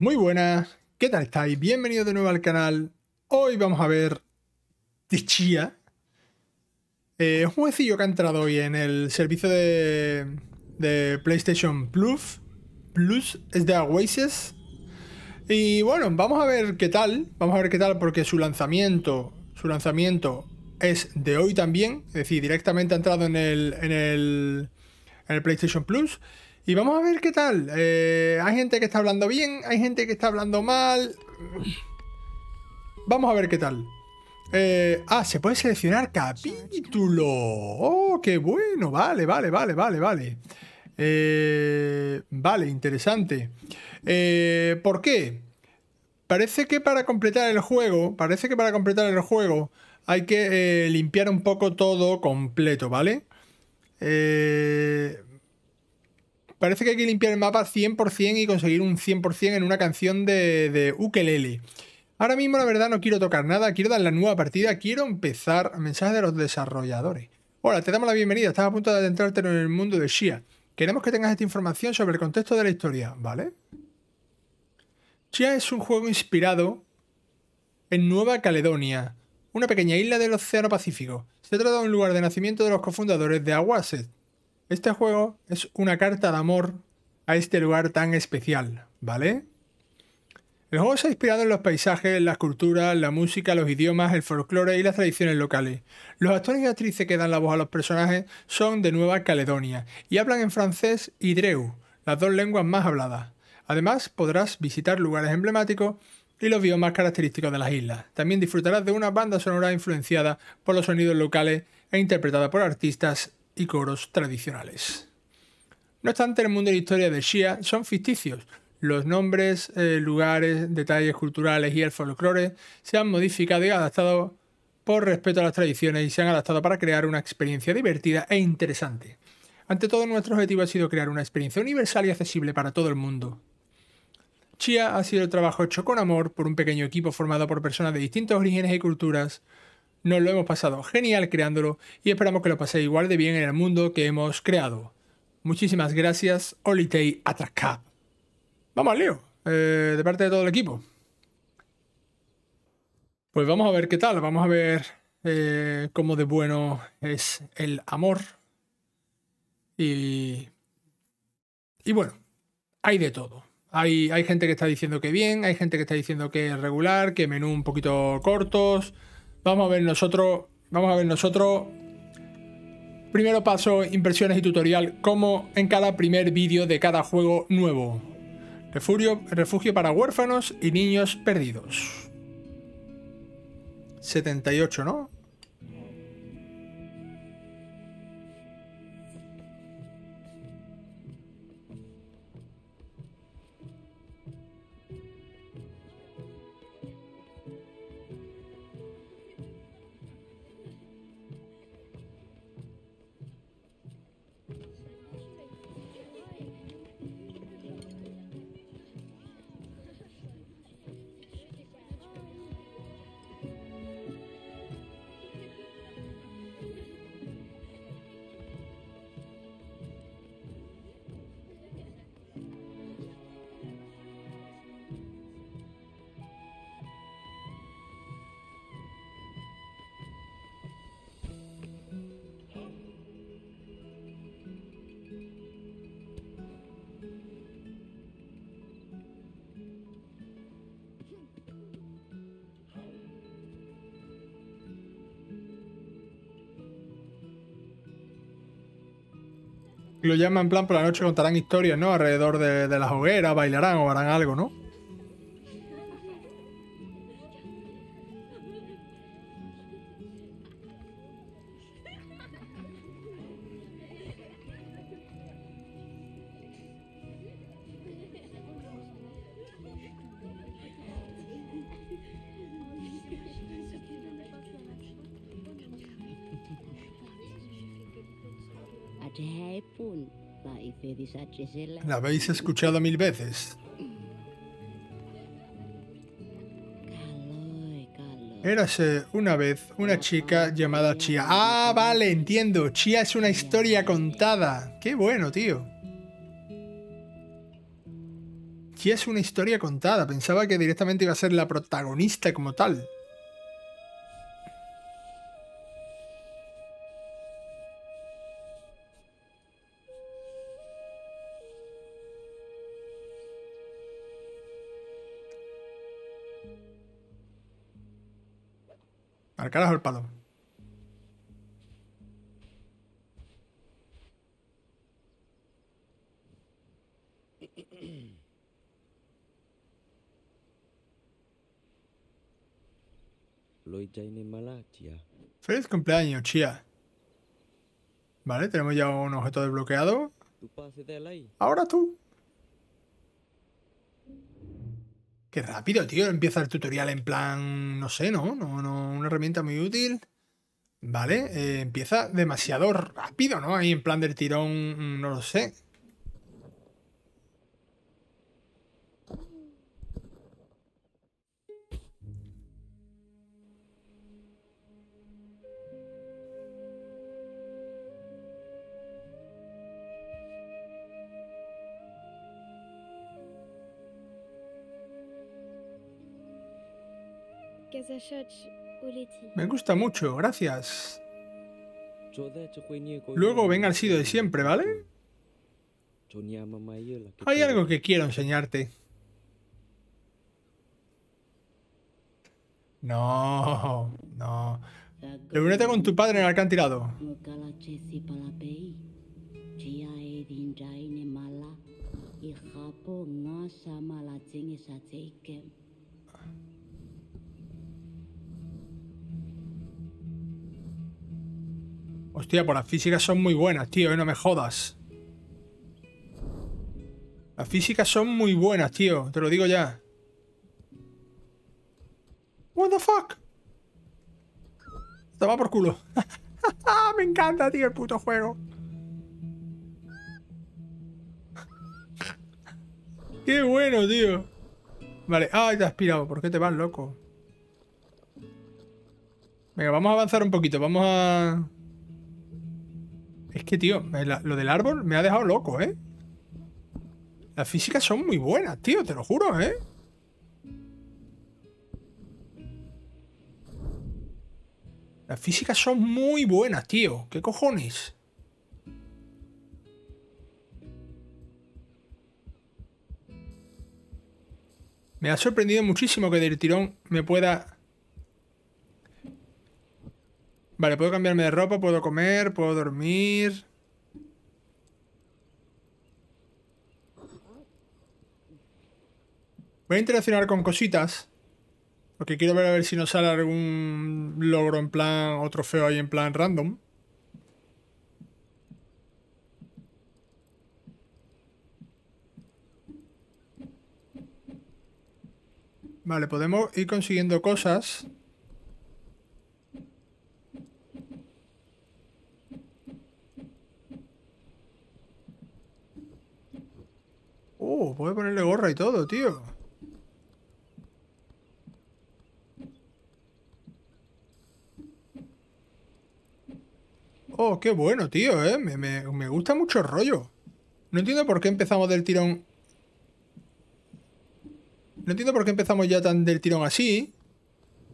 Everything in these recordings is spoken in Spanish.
Muy buenas, ¿qué tal estáis? Bienvenidos de nuevo al canal. Hoy vamos a ver Tchia. Un jueguecillo que ha entrado hoy en el servicio de PlayStation Plus, es de Oasis. Y bueno, vamos a ver qué tal, porque su lanzamiento es de hoy también, es decir, directamente ha entrado en el PlayStation Plus. Y vamos a ver qué tal. Hay gente que está hablando bien, hay gente que está hablando mal. Vamos a ver qué tal. Se puede seleccionar capítulo. Oh, qué bueno. Vale. Vale, interesante. ¿Por qué? Parece que para completar el juego hay que limpiar un poco todo completo, ¿vale? Parece que hay que limpiar el mapa 100% y conseguir un 100% en una canción de ukelele. Ahora mismo, la verdad, no quiero tocar nada. Quiero dar la nueva partida. Quiero empezar. Mensaje de los desarrolladores. Hola, te damos la bienvenida. Estás a punto de adentrarte en el mundo de Tchia. Queremos que tengas esta información sobre el contexto de la historia, ¿vale? Tchia es un juego inspirado en Nueva Caledonia, una pequeña isla del Océano Pacífico. Se trata de un lugar de nacimiento de los cofundadores de Awaset. Este juego es una carta de amor a este lugar tan especial, ¿vale? El juego se ha inspirado en los paisajes, las culturas, la música, los idiomas, el folclore y las tradiciones locales. Los actores y actrices que dan la voz a los personajes son de Nueva Caledonia y hablan en francés y dreu, las dos lenguas más habladas. Además, podrás visitar lugares emblemáticos y los biomas característicos de las islas. También disfrutarás de una banda sonora influenciada por los sonidos locales e interpretada por artistas y coros tradicionales. No obstante, el mundo y la historia de Tchia son ficticios. Los nombres, lugares, detalles culturales y el folclore se han modificado y adaptado por respeto a las tradiciones y se han adaptado para crear una experiencia divertida e interesante. Ante todo, nuestro objetivo ha sido crear una experiencia universal y accesible para todo el mundo. Tchia ha sido el trabajo hecho con amor por un pequeño equipo formado por personas de distintos orígenes y culturas. Nos lo hemos pasado genial creándolo y esperamos que lo paséis igual de bien en el mundo que hemos creado. Muchísimas gracias, Olitei Atrascap. Vamos al lío, de parte de todo el equipo. Pues vamos a ver qué tal, vamos a ver cómo de bueno es el amor. Y bueno, hay de todo. Hay gente que está diciendo que bien, hay gente que está diciendo que es regular, que menú un poquito cortos. Vamos a ver nosotros, primero paso, impresiones y tutorial, como en cada primer vídeo de cada juego nuevo. Refugio para huérfanos y niños perdidos. 78, ¿no? Lo llaman en plan por la noche, contarán historias, ¿no? Alrededor de las hogueras, bailarán o harán algo, ¿no? La habéis escuchado 1000 veces. Érase una vez una chica llamada Tchia. Ah, vale, entiendo. Tchia es una historia contada. Qué bueno, tío. Tchia es una historia contada. Pensaba que directamente iba a ser la protagonista como tal. Al carajo el palo. Feliz cumpleaños, Tchia. Vale, tenemos ya un objeto desbloqueado. Ahora tú. Qué rápido, tío. Empieza el tutorial en plan... No sé, no, una herramienta muy útil. Vale, empieza demasiado rápido, ¿no? Ahí en plan del tirón, no lo sé. Me gusta mucho, gracias. Luego ven al sitio de siempre, ¿vale? Hay algo que quiero enseñarte. No. Reúnete con tu padre en el acantilado. Hostia, pues las físicas son muy buenas, tío, no me jodas. Las físicas son muy buenas, tío, te lo digo ya. What the fuck? Toma por culo. Me encanta, tío, el puto juego. Qué bueno, tío. Vale, ay, te has pirado, ¿por qué te vas, loco? Venga, vamos a avanzar un poquito, vamos a... Es que, tío, lo del árbol me ha dejado loco, ¿eh? Las físicas son muy buenas, tío, te lo juro, ¿eh? Las físicas son muy buenas, tío. ¿Qué cojones? Me ha sorprendido muchísimo que del tirón me pueda... Vale, puedo cambiarme de ropa, puedo comer, puedo dormir. Voy a interaccionar con cositas. Porque quiero ver a ver si nos sale algún logro en plan o trofeo ahí en plan random. Vale, podemos ir consiguiendo cosas. Puedo ponerle gorra y todo, tío. Oh, qué bueno, tío, ¿eh? Me gusta mucho el rollo. No entiendo por qué empezamos del tirón... No entiendo por qué empezamos ya tan del tirón así.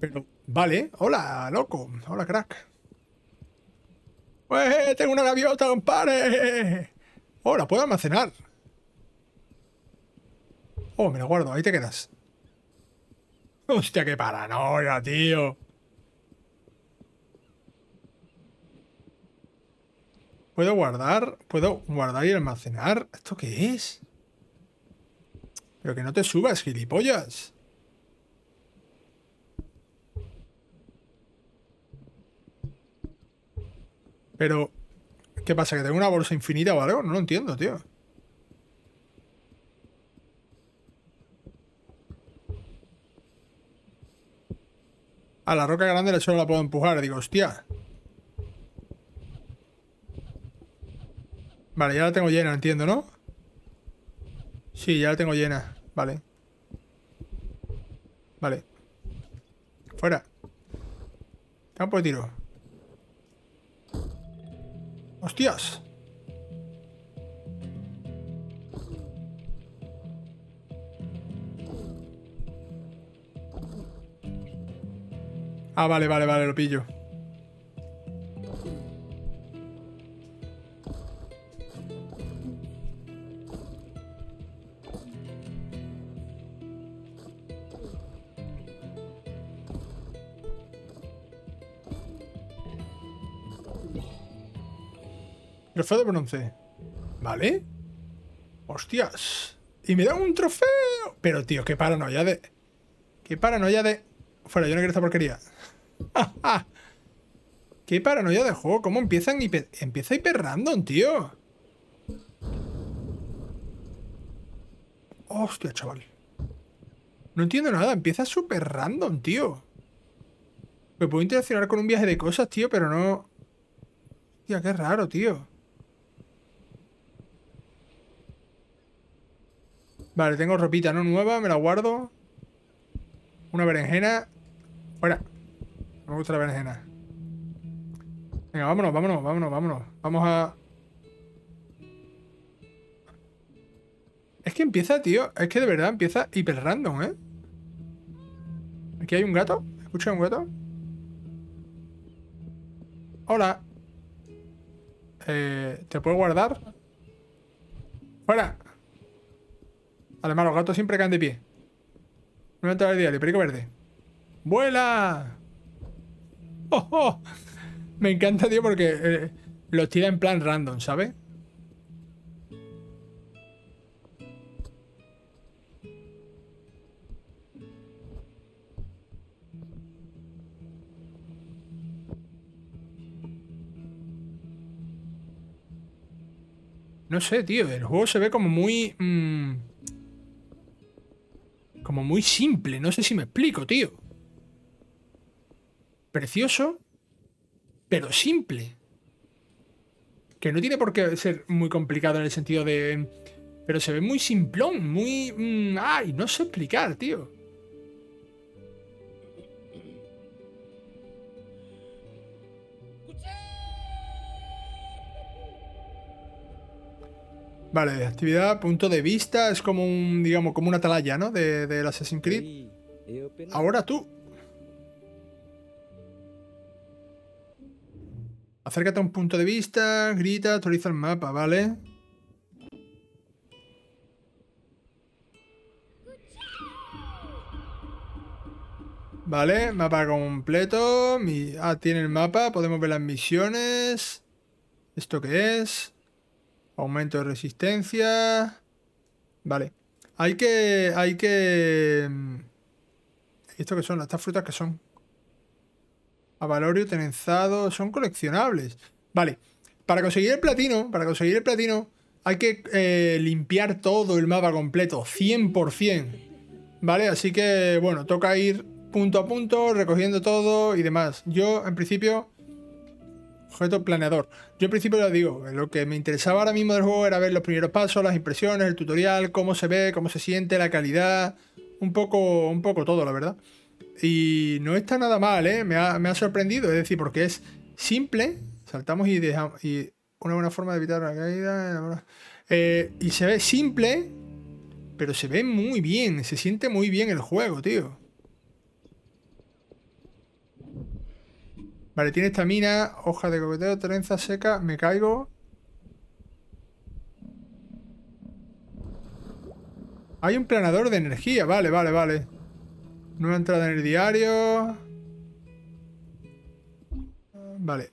Pero, vale. Hola, loco. Hola, crack. ¡Pues tengo una gaviota, compadre! ¡Oh, la puedo almacenar! Oh, me lo guardo, ahí te quedas. Hostia, qué paranoia, tío. Puedo guardar y almacenar. ¿Esto qué es? Pero que no te subas, gilipollas. Pero, ¿qué pasa? ¿Que tengo una bolsa infinita o algo? No lo entiendo, tío. A la roca grande solo la puedo empujar. Digo, hostia. Vale, ya la tengo llena, entiendo, ¿no? Sí, ya la tengo llena. Vale. Vale. Fuera. Campo de tiro. ¡Hostias! Ah, vale, vale, vale, lo pillo. Trofeo de bronce. ¿Vale? ¡Hostias! Y me da un trofeo. Pero, tío, qué paranoia de... Qué paranoia de... Fuera, yo no quiero esta porquería. ¡Ja, ja! Qué paranoia de juego. ¿Cómo empiezan hiper... Empieza hiper random, tío. Hostia, chaval. No entiendo nada. Empieza súper random, tío. Me puedo interaccionar con un viaje de cosas, tío, pero no... Hostia, qué raro, tío. Vale, tengo ropita no nueva, me la guardo. Una berenjena. Fuera. No me gusta la berenjena. Venga, vámonos, vámonos, vámonos, vámonos. Vamos a... Es que empieza, tío. Es que de verdad empieza hiper random, ¿eh? Aquí hay un gato. ¿Escucha un gato? Hola. ¿Te puedo guardar? ¡Fuera! Además, los gatos siempre caen de pie. No entra el diario, perico verde. ¡Vuela! ¡Oh, oh! Me encanta, tío, porque los tira en plan random, ¿sabes? No sé, tío. El juego se ve como muy... como muy simple. No sé si me explico, tío. Precioso, pero simple. Que no tiene por qué ser muy complicado en el sentido de... Pero se ve muy simplón, muy... Ay, no sé explicar, tío. Vale, actividad, punto de vista, es como un, digamos, como una atalaya, ¿no? Del Assassin's Creed. Ahora tú. Acércate a un punto de vista, grita, actualiza el mapa, ¿vale? Vale, mapa completo. Tiene el mapa, podemos ver las misiones. ¿Esto qué es? Aumento de resistencia. Vale. Hay que... ¿Esto qué son? ¿Estas frutas qué son? Avalorio, tenenzado... Son coleccionables. Vale. Para conseguir el platino... Hay que limpiar todo el mapa completo. 100%. Vale. Así que, bueno, toca ir punto a punto, recogiendo todo y demás. Yo, en principio... Objeto planeador. Yo al principio lo digo, lo que me interesaba ahora mismo del juego era ver los primeros pasos, las impresiones, el tutorial, cómo se ve, cómo se siente, la calidad, un poco todo, la verdad. Y no está nada mal, ¿eh? Me ha sorprendido, es decir, porque es simple, saltamos y dejamos, y una buena forma de evitar la caída, y se ve simple, pero se ve muy bien, se siente muy bien el juego, tío. Vale, tiene esta mina, hoja de coqueteo, trenza seca, me caigo. Hay un planeador de energía, vale, vale, vale. Nueva entrada en el diario. Vale.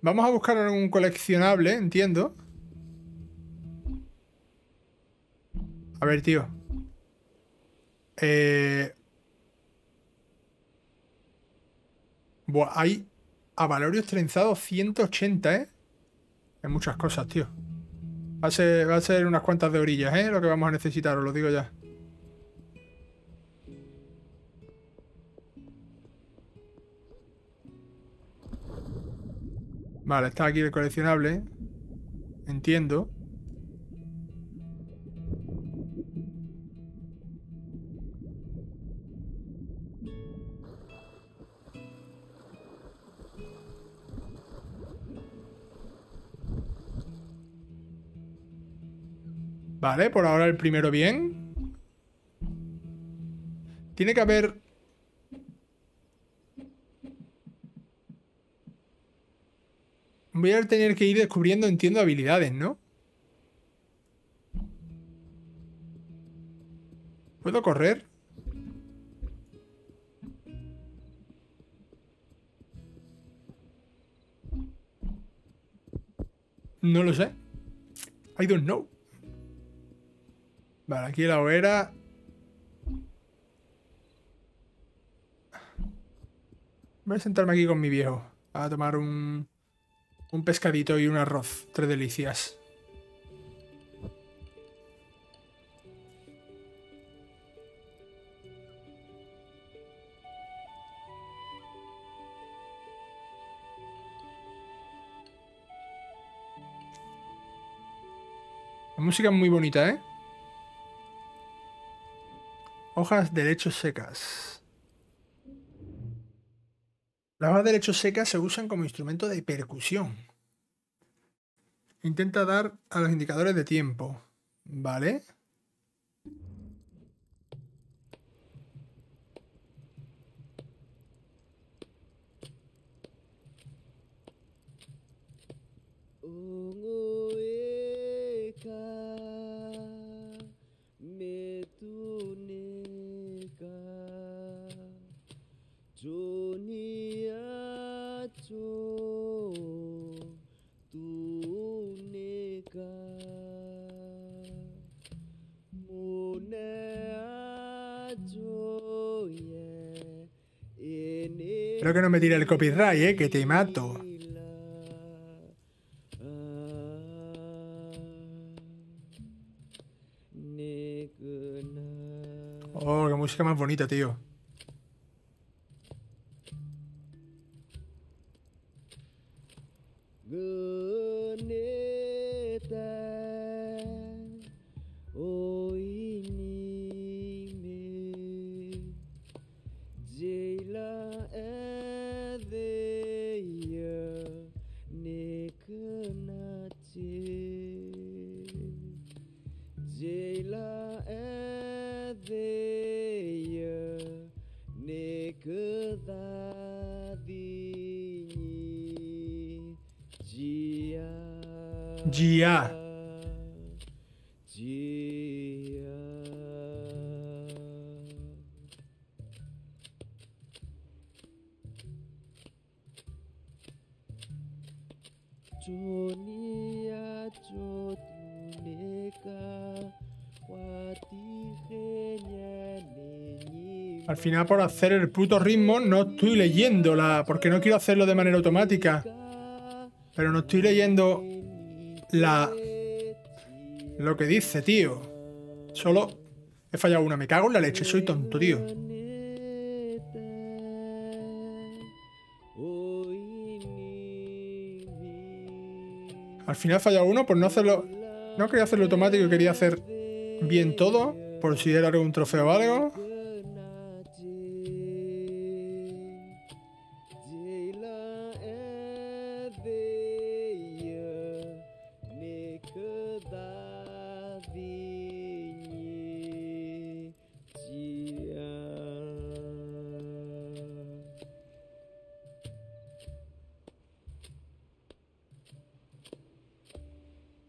Vamos a buscar algún coleccionable, entiendo. A ver, tío. Buah, hay avalorios trenzados 180, ¿eh? Hay muchas cosas, tío. Va a ser unas cuantas de orillas, ¿eh? Lo que vamos a necesitar, os lo digo ya. Vale, está aquí el coleccionable, ¿eh? Entiendo. Vale, por ahora el primero bien. Tiene que haber... Voy a tener que ir descubriendo, entiendo, habilidades, ¿no? ¿Puedo correr? No lo sé. I don't know. Vale, aquí la hoguera. Voy a sentarme aquí con mi viejo a tomar un pescadito y un arroz. Tres delicias. La música es muy bonita, ¿eh? Hojas de lecho secas. Las hojas de lecho secas se usan como instrumento de percusión. Intenta dar a los indicadores de tiempo. Vale. Creo que no me tire el copyright, que te mato. Oh, qué música más bonita, tío. Tchia. Al final, por hacer el puto ritmo, no estoy leyéndola, porque no quiero hacerlo de manera automática. Pero no estoy leyendo lo que dice, tío. Solo he fallado una. Me cago en la leche, soy tonto, tío. Al final he fallado uno por no hacerlo. No quería hacerlo automático, quería hacer bien todo, por si era algún trofeo o algo.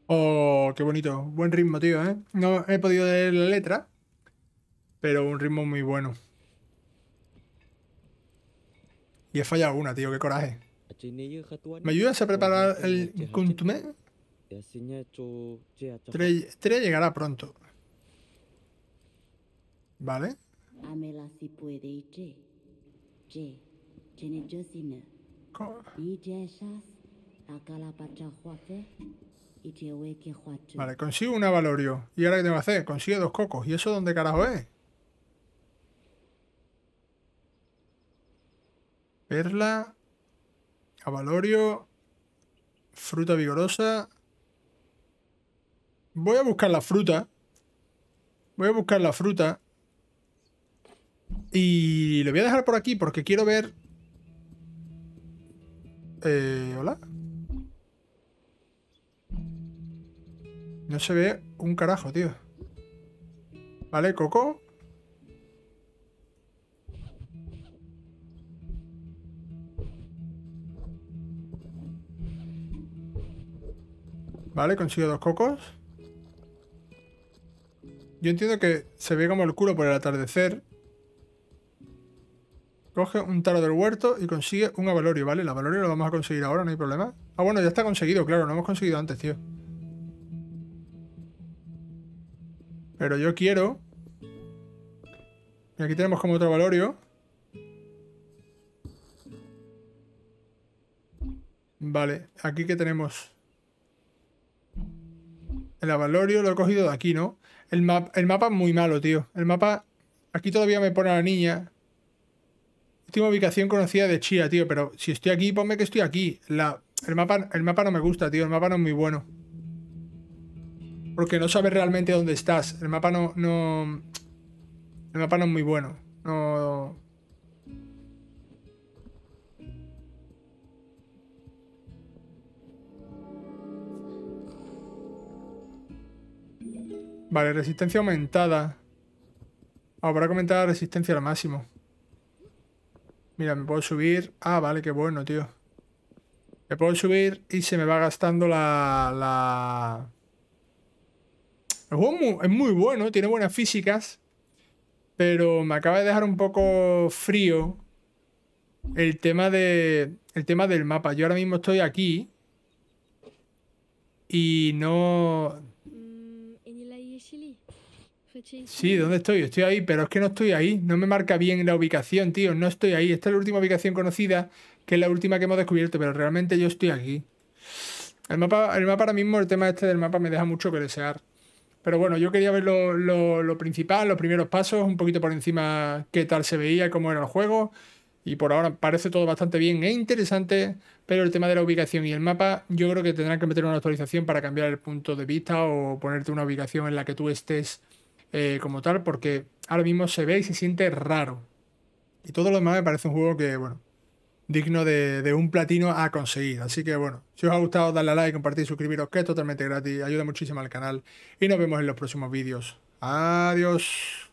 Oh, qué bonito. Buen ritmo, tío, ¿eh? No he podido leer la letra, pero un ritmo muy bueno. Y he fallado una, tío. Qué coraje. ¿Me ayudas a preparar el contumé? Tchia llegará pronto. ¿Vale? Vale, consigo un avalorio. ¿Y ahora qué tengo que hacer? Consigue 2 cocos. ¿Y eso dónde carajo es? Perla. Avalorio. Fruta vigorosa. Voy a buscar la fruta. Voy a buscar la fruta. Y lo voy a dejar por aquí porque quiero ver... ¿Hola? No se ve un carajo, tío. Vale, coco. Vale, consigo 2 cocos. Yo entiendo que se ve como el culo por el atardecer. Coge un taro del huerto y consigue un avalorio, ¿vale? El avalorio lo vamos a conseguir ahora, no hay problema. Ah, bueno, ya está conseguido, claro, no hemos conseguido antes, tío. Pero yo quiero... Y aquí tenemos como otro avalorio. Vale, aquí que tenemos... El avalorio lo he cogido de aquí, ¿no? El mapa es muy malo, tío. El mapa... Aquí todavía me pone a la niña. Última ubicación conocida de Tchia, tío. Pero si estoy aquí, ponme que estoy aquí. El mapa no me gusta, tío. El mapa no es muy bueno. Porque no sabes realmente dónde estás. El mapa no es muy bueno. No... Vale, resistencia aumentada. Ahora comentar la resistencia al máximo. Mira, me puedo subir. Ah, vale, qué bueno, tío. Me puedo subir y se me va gastando la... El juego es muy bueno, tiene buenas físicas. Pero me acaba de dejar un poco frío el tema del mapa. Yo ahora mismo estoy aquí y no... Sí, ¿dónde estoy? Estoy ahí, pero es que no estoy ahí. No me marca bien la ubicación, tío. No estoy ahí. Esta es la última ubicación conocida, que es la última que hemos descubierto, pero realmente yo estoy aquí. El mapa ahora mismo, el tema este del mapa me deja mucho que desear. Pero bueno, yo quería ver lo principal, los primeros pasos, un poquito por encima qué tal se veía, cómo era el juego. Y por ahora parece todo bastante bien e interesante, pero el tema de la ubicación y el mapa, yo creo que tendrán que meter una actualización para cambiar el punto de vista o ponerte una ubicación en la que tú estés como tal, porque ahora mismo se ve y se siente raro. Y todo lo demás me parece un juego que, bueno, digno de un platino a conseguir. Así que, bueno, si os ha gustado, dadle a like, compartir, suscribiros, que es totalmente gratis, ayuda muchísimo al canal. Y nos vemos en los próximos vídeos. Adiós.